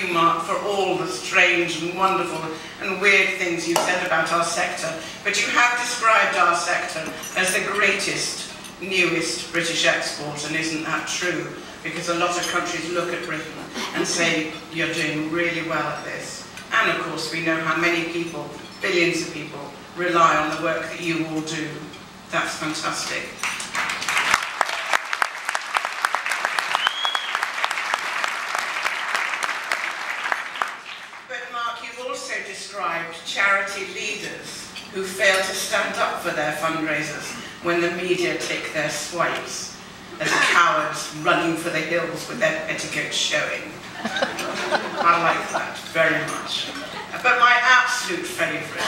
you, Mark, for all the strange and wonderful and weird things you said about our sector, but you have described our sector as the greatest, newest British export, and isn't that true? Because a lot of countries look at Britain and say, you're doing really well at this. And of course, we know how many people, billions of people, rely on the work that you all do. That's fantastic. But Mark, you've also described charity leaders who fail to stand up for their fundraisers when the media take their swipes as cowards running for the hills with their petticoats showing. I like that very much. But my absolute favourite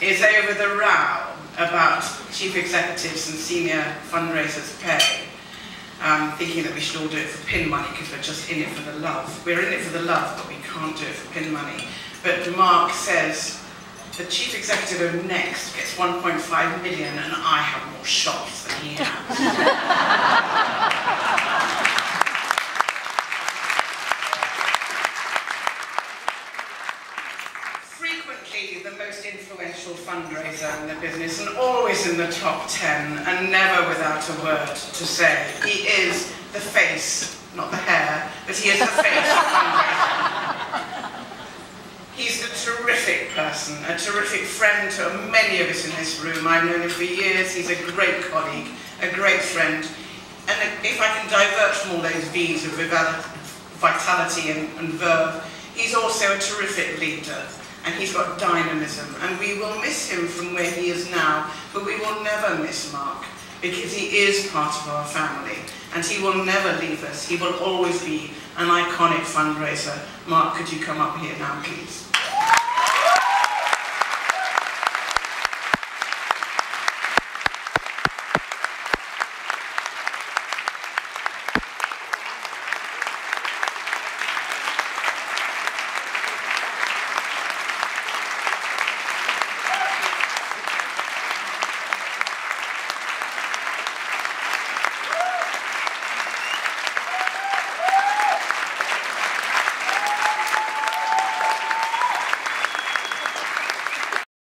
is over the row about chief executives and senior fundraisers' pay, thinking that we should all do it for pin money because we're just in it for the love. We're in it for the love, but we can't do it for pin money. But Mark says, the chief executive of Next gets 1.5 million and I have more shots than he has. The most influential fundraiser in the business, and always in the top 10, and never without a word to say. He is the face, not the hair, but he is the face of fundraising. He's a terrific person, a terrific friend to many of us in this room. I've known him for years. He's a great colleague, a great friend. And if I can divert from all those V's of vitality and verve, he's also a terrific leader. And he's got dynamism, and we will miss him from where he is now, but we will never miss Mark, because he is part of our family, and he will never leave us. He will always be an iconic fundraiser. Mark, could you come up here now, please?